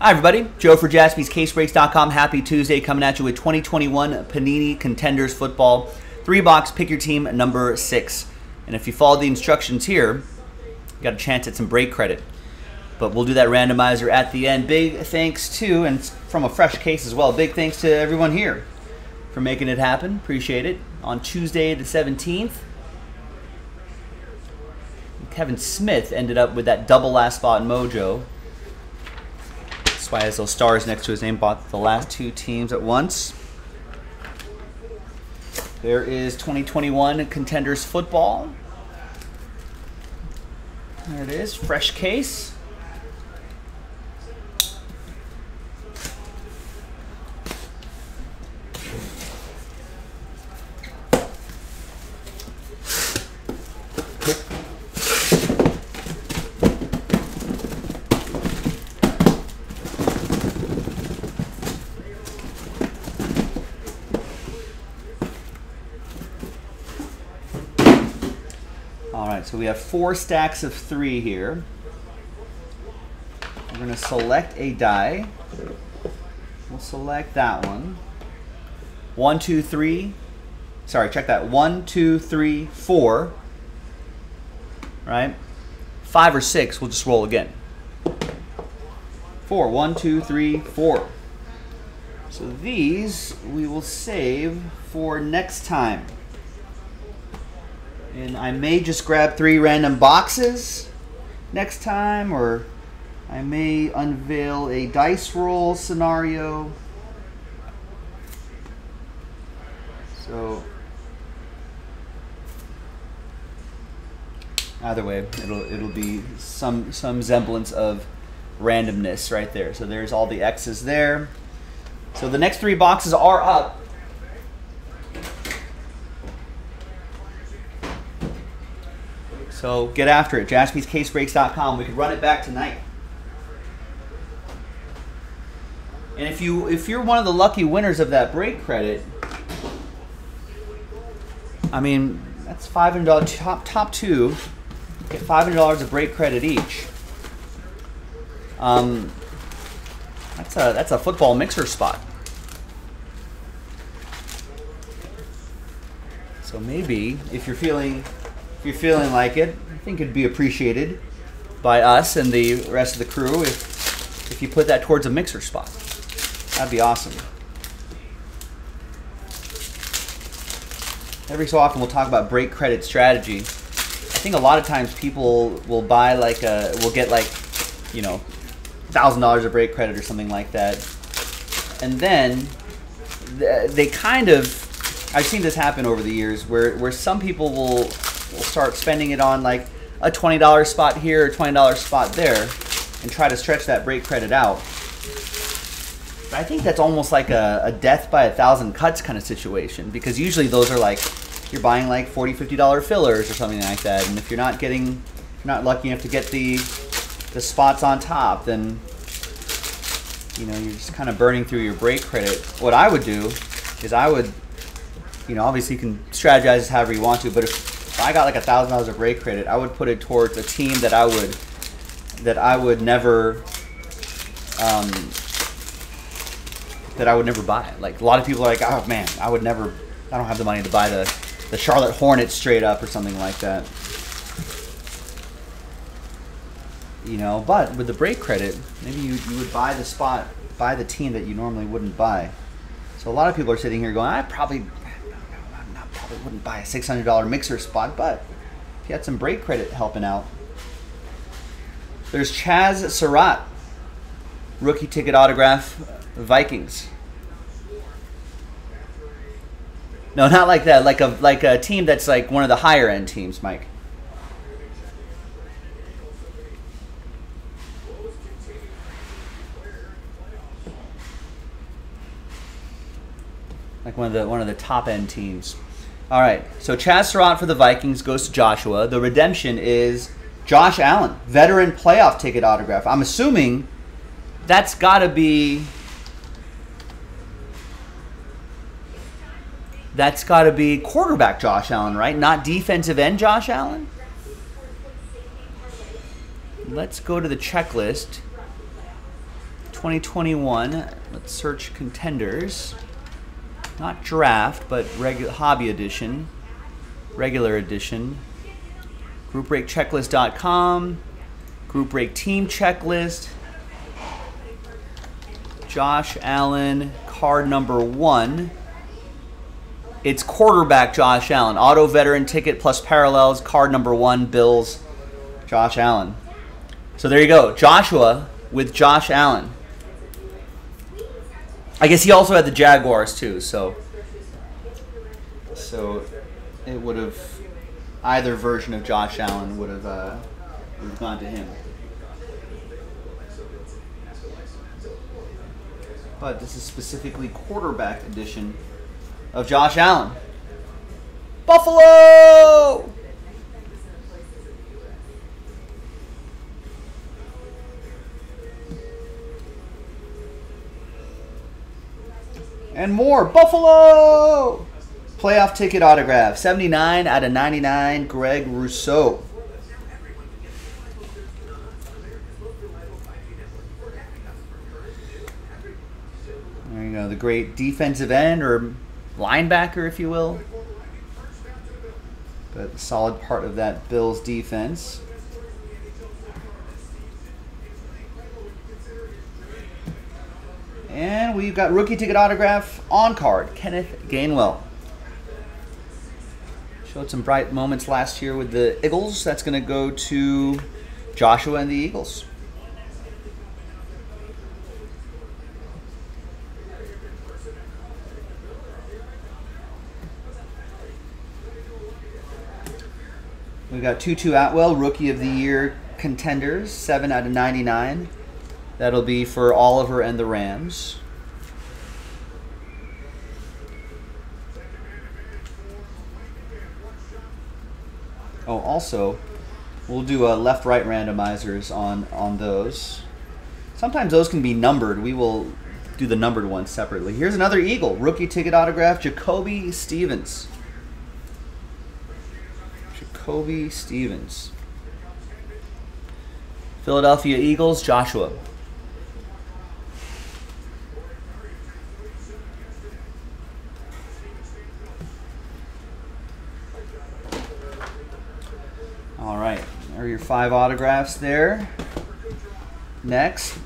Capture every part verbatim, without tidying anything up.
Hi everybody, Joe for Jaspys Case Breaks dot com. Happy Tuesday, coming at you with twenty twenty-one Panini Contenders Football. Three box, pick your team, number six. And if you follow the instructions here, you got a chance at some break credit. But we'll do that randomizer at the end. Big thanks to, and from a fresh case as well, big thanks to everyone here for making it happen. Appreciate it. On Tuesday the seventeenth, Kevin Smith ended up with that double last spot in Mojo. That's why he has those stars next to his name. Bought the last two teams at once. There is twenty twenty-one Contenders Football. There it is, fresh case. So we have four stacks of three here. We're going to select a die. We'll select that one. One, two, three. Sorry, check that. One, two, three, four. Right? Five or six, we'll just roll again. Four. One, two, three, four. So these we will save for next time. And I may just grab three random boxes next time, or I may unveil a dice roll scenario. So either way, it'll it'll be some some semblance of randomness right there. So there's all the X's there. So the next three boxes are up. So get after it, Jaspys Case Breaks dot com. We could run it back tonight. And if you if you're one of the lucky winners of that break credit, I mean that's five hundred dollars. Top top two get five hundred dollars of break credit each. Um, that's a that's a football mixer spot. So maybe if you're feeling. If you're feeling like it, I think it'd be appreciated by us and the rest of the crew if, if you put that towards a mixer spot. That'd be awesome. Every so often we'll talk about break credit strategy. I think a lot of times people will buy like a, will get like, you know, one thousand dollars of break credit or something like that. And then they kind of, I've seen this happen over the years where, where some people will, We'll start spending it on like a twenty dollar spot here, a twenty dollar spot there, and try to stretch that break credit out. But I think that's almost like a, a death by a thousand cuts kind of situation, because usually those are like, you're buying like forty, fifty dollar fillers or something like that, and if you're not getting, if you're not lucky enough to get the, the spots on top, then you know, you're just kind of burning through your break credit. What I would do is I would, you know, obviously you can strategize however you want to, but if If I got like a thousand dollars of break credit, I would put it towards a team that I would that I would never um, that I would never buy. Like a lot of people are like, oh man, I would never, I don't have the money to buy the the Charlotte Hornets straight up or something like that. You know, but with the break credit, maybe you you would buy the spot, buy the team that you normally wouldn't buy. So a lot of people are sitting here going, I probably. I wouldn't buy a six hundred dollar mixer spot, but if you had some break credit helping out. There's Chaz Surratt, rookie ticket autograph, Vikings. No, not like that. Like a like a team that's like one of the higher end teams, Mike. Like one of the one of the top end teams. All right, so Chaz Surratt for the Vikings goes to Joshua. The redemption is Josh Allen, veteran playoff ticket autograph. I'm assuming that's got to be that's got to be quarterback Josh Allen, right? Not defensive end Josh Allen. Let's go to the checklist. twenty twenty-one. Let's search Contenders. Not draft, but regular hobby edition, regular edition. group break checklist dot com, group break team checklist. Josh Allen, card number one. It's quarterback Josh Allen. Auto veteran ticket plus parallels, card number one, Bills, Josh Allen. So there you go, Joshua with Josh Allen. I guess he also had the Jaguars too, so so it would have, either version of Josh Allen would have uh, gone to him. But this is specifically quarterback edition of Josh Allen. Buffalo! And more. Buffalo! Playoff ticket autograph. seventy-nine out of ninety-nine, Greg Rousseau. There you go. The great defensive end, or linebacker, if you will. But a solid part of that Bills defense. And we've got rookie ticket autograph on card, Kenneth Gainwell. Showed some bright moments last year with the Eagles. That's going to go to Joshua and the Eagles. We've got Tutu Atwell, Rookie of the Year Contenders, seven out of ninety-nine. That'll be for Oliver and the Rams. Oh, also, we'll do a left-right randomizers on, on those. Sometimes those can be numbered. We will do the numbered ones separately. Here's another Eagle. Rookie ticket autograph, Jacoby Stevens. Jacoby Stevens. Philadelphia Eagles, Joshua. Five autographs there. Next,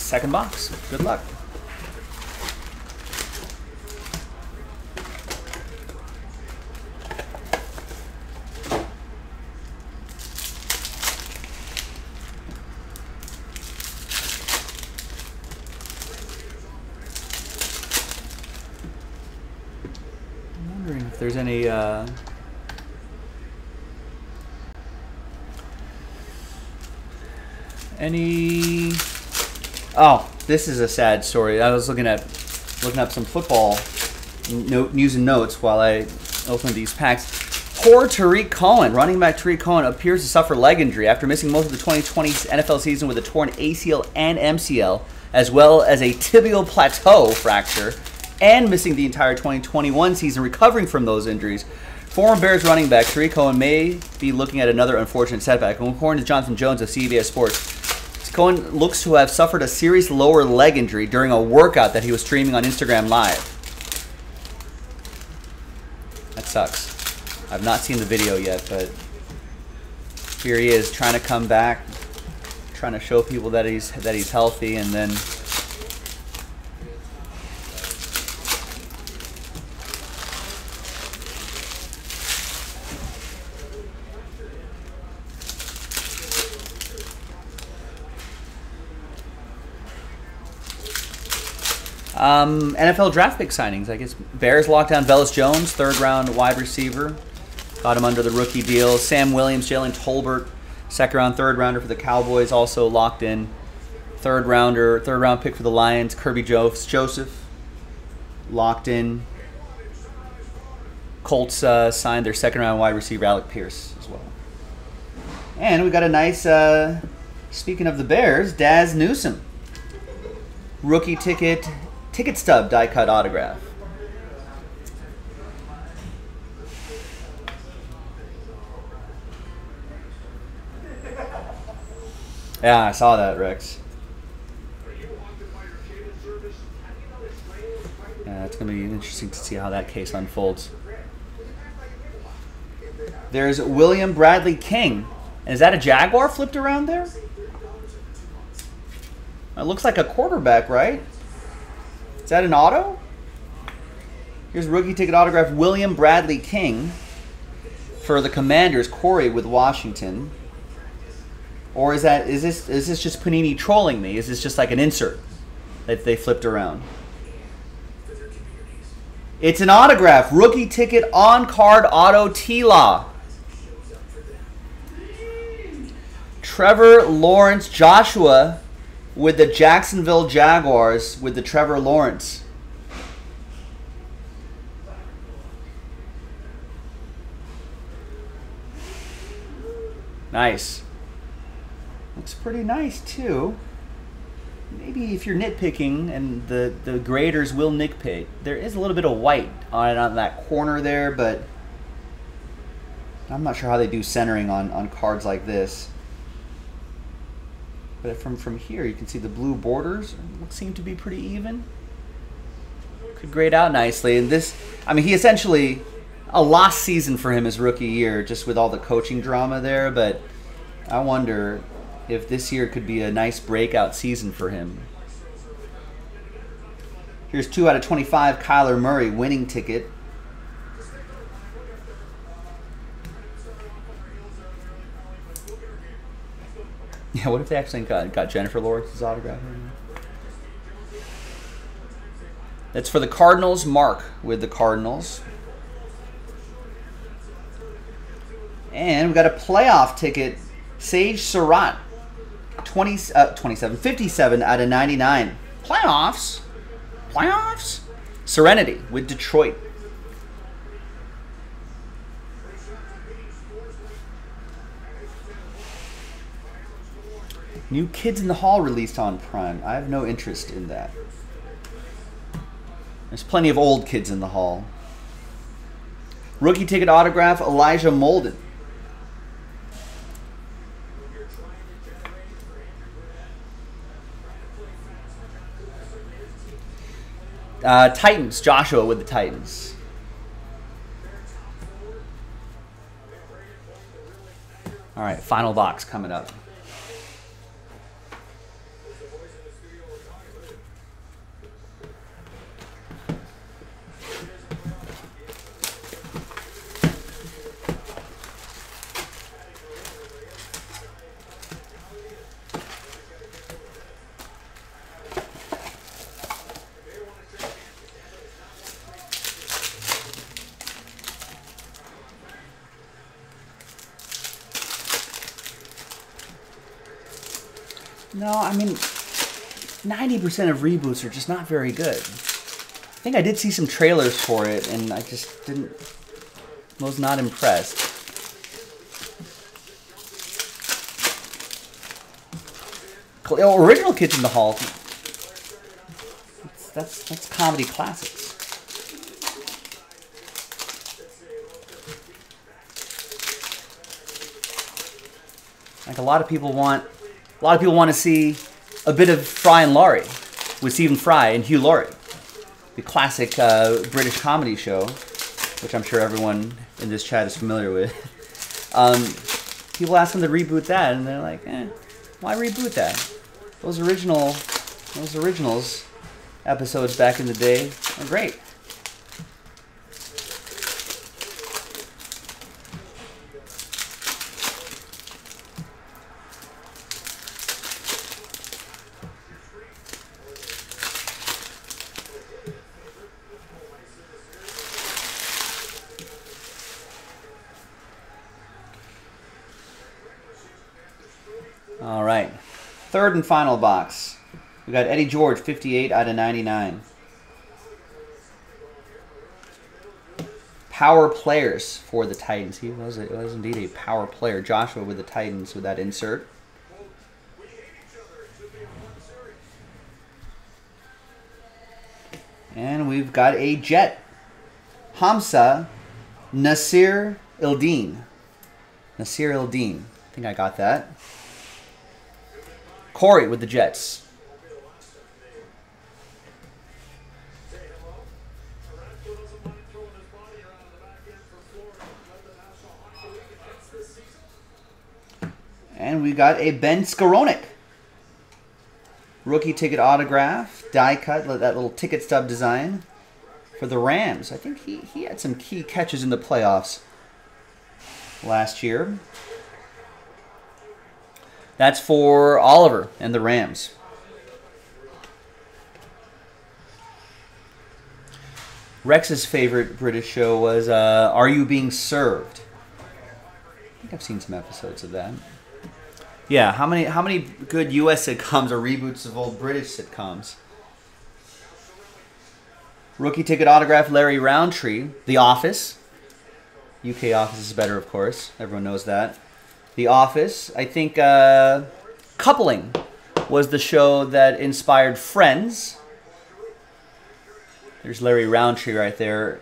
second box. Good luck. I'm wondering if there's any uh Any, oh, this is a sad story. I was looking at, looking up some football note, news and notes while I opened these packs. Poor Tariq Cohen, running back Tariq Cohen, appears to suffer leg injury after missing most of the twenty twenty N F L season with a torn A C L and M C L, as well as a tibial plateau fracture, and missing the entire twenty twenty-one season recovering from those injuries. Former Bears running back Tariq Cohen may be looking at another unfortunate setback. According to Jonathan Jones of C B S Sports, Cohen looks to have suffered a serious lower leg injury during a workout that he was streaming on Instagram Live. That sucks. I've not seen the video yet, but here he is trying to come back, trying to show people that he's that he's healthy, and then Um, N F L draft pick signings. I guess Bears locked down Velus Jones, third round wide receiver. Got him under the rookie deal. Sam Williams, Jalen Tolbert, second round, third rounder for the Cowboys, also locked in. Third rounder, third round pick for the Lions, Kirby Joseph, locked in. Colts uh, signed their second round wide receiver, Alec Pierce, as well. And we got a nice, uh, speaking of the Bears, Daz Newsom. Rookie ticket. Ticket stub die cut autograph. Yeah, I saw that, Rex. Uh, it's going to be interesting to see how that case unfolds. There's William Bradley King. Is that a Jaguar flipped around there? It looks like a quarterback, right? Is that an auto? Here's rookie ticket autograph William Bradley King for the Commanders, Corey with Washington. Or is that is this is this just Panini trolling me? Is this just like an insert that they flipped around? It's an autograph. Rookie ticket on card auto T-Law. Trevor Lawrence, Joshua with the Jacksonville Jaguars with the Trevor Lawrence. Nice. Looks pretty nice too. Maybe if you're nitpicking, and the, the graders will nitpick, there is a little bit of white on on that corner there, but I'm not sure how they do centering on, on cards like this. But from, from here, you can see the blue borders seem to be pretty even. Could grade out nicely. And this, I mean, he essentially, a lost season for him his rookie year, just with all the coaching drama there, but I wonder if this year could be a nice breakout season for him. Here's two out of twenty-five, Kyler Murray, winning ticket. Yeah, what if they actually got, got Jennifer Lawrence's autograph? That's for the Cardinals, Mark with the Cardinals. And we got a playoff ticket, Sage Surratt. twenty, uh, twenty-seven, fifty-seven out of ninety-nine. Playoffs? Playoffs? Serenity with Detroit. New Kids in the Hall released on Prime. I have no interest in that. There's plenty of old Kids in the Hall. Rookie ticket autograph, Elijah Molden. Uh, Titans, Joshua with the Titans. All right, final box coming up. No, I mean, ninety percent of reboots are just not very good. I think I did see some trailers for it, and I just didn't, was not impressed. Oh, original Kids in the Hall. That's, that's, that's comedy classics. Like a lot of people want... A lot of people want to see a bit of Fry and Laurie with Stephen Fry and Hugh Laurie, the classic uh, British comedy show, which I'm sure everyone in this chat is familiar with. Um, people ask them to reboot that, and they're like, eh, why reboot that? Those original, those originals episodes back in the day are great. All right, third and final box. We got Eddie George, fifty-eight out of ninety-nine. Power players for the Titans. He was, a, was indeed a power player. Joshua with the Titans with that insert. And we've got a Jet. Hamza Nasir Ildin. Nasir Ildin. I think I got that. Corey with the Jets. And we got a Ben Skowronek. Rookie ticket autograph, die cut, that little ticket stub design for the Rams. I think he, he had some key catches in the playoffs last year. That's for Oliver and the Rams. Rex's favorite British show was uh, Are You Being Served? I think I've seen some episodes of that. Yeah, how many how many good U S sitcoms are reboots of old British sitcoms? Rookie ticket autograph, Larry Rountree. The Office. U K Office is better, of course. Everyone knows that. The Office. I think uh, Coupling was the show that inspired Friends. There's Larry Rountree right there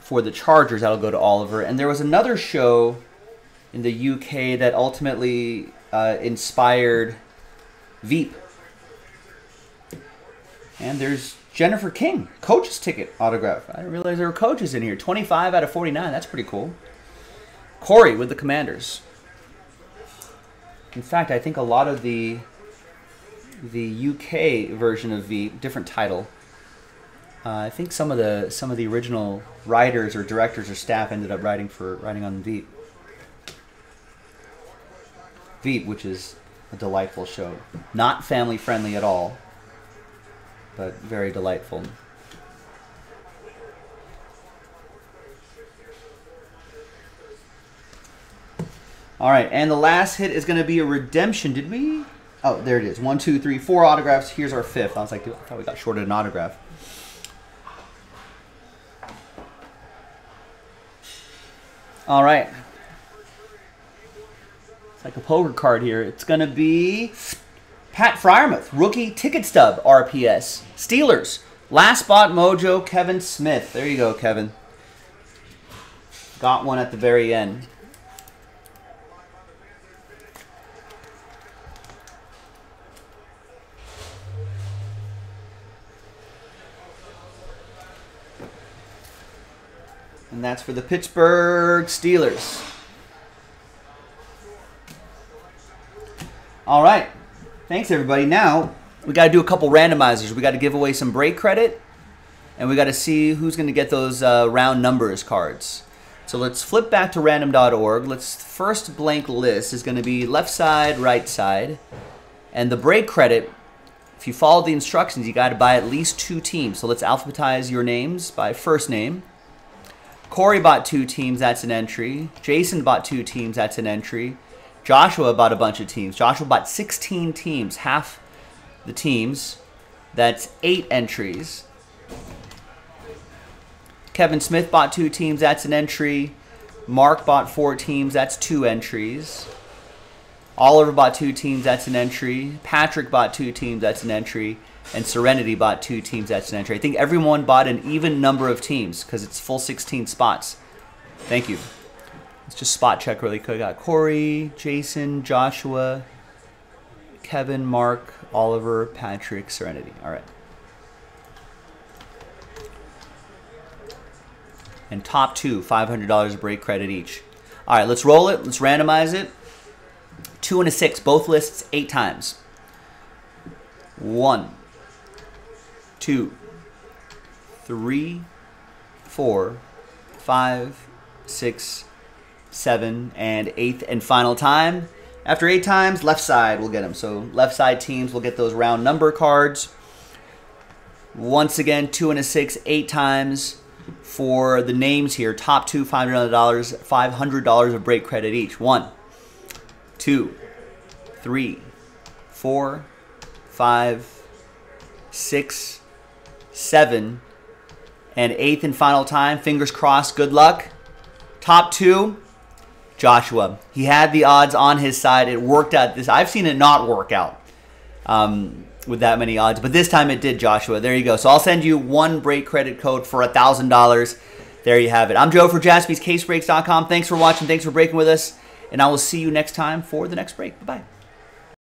for the Chargers. That'll go to Oliver. And there was another show in the U K that ultimately uh, inspired Veep. And there's Jennifer King, coach's ticket autograph. I didn't realize there were coaches in here. twenty-five out of forty-nine, that's pretty cool. Corey with the Commanders. In fact, I think a lot of the, the U K version of Veep, different title, uh, I think some of the some of the original writers or directors or staff ended up writing for writing on Veep. Veep, which is a delightful show. Not family-friendly at all, but very delightful. All right, and the last hit is going to be a redemption. Did we? Oh, there it is. One, two, three, four autographs. Here's our fifth. I was like, I thought we got shorted an autograph. All right. It's like a poker card here. It's going to be Pat Fryermuth, rookie ticket stub, R P S. Steelers, last spot mojo, Kevin Smith. There you go, Kevin. Got one at the very end. And that's for the Pittsburgh Steelers. All right. Thanks, everybody. Now, we got to do a couple randomizers. We got to give away some break credit, and we got to see who's going to get those uh, round numbers cards. So let's flip back to random dot org. Let's first blank list is going to be left side, right side. And the break credit, if you follow the instructions, you got to buy at least two teams. So let's alphabetize your names by first name. Corey bought two teams. That's an entry. Jason bought two teams. That's an entry. Joshua bought a bunch of teams. Joshua bought sixteen teams, half the teams. That's eight entries. Kevin Smith bought two teams. That's an entry. Mark bought four teams. That's two entries. Oliver bought two teams. That's an entry. Patrick bought two teams. That's an entry. And Serenity bought two teams. That's an entry. I think everyone bought an even number of teams because it's full sixteen spots. Thank you. Let's just spot check really quick. I got Corey, Jason, Joshua, Kevin, Mark, Oliver, Patrick, Serenity. All right. And top two, five hundred dollars break credit each. All right, let's roll it. Let's randomize it. Two and a six, both lists eight times. One, two, three, four, five, six, seven, and eighth and final time. After eight times, left side will get them. So left side teams will get those round number cards. Once again, two and a six, eight times for the names here. Top two, five hundred dollars of break credit each. One, two, three, four, five, six, seven, and eighth and final time. Fingers crossed, good luck. Top two, Joshua. He had the odds on his side. It worked out. This I've seen it not work out um, with that many odds, but this time it did, Joshua. There you go. So I'll send you one break credit code for one thousand dollars. There you have it. I'm Joe for Jaspys Case Breaks dot com. Thanks for watching. Thanks for breaking with us, and I will see you next time for the next break. Bye-bye.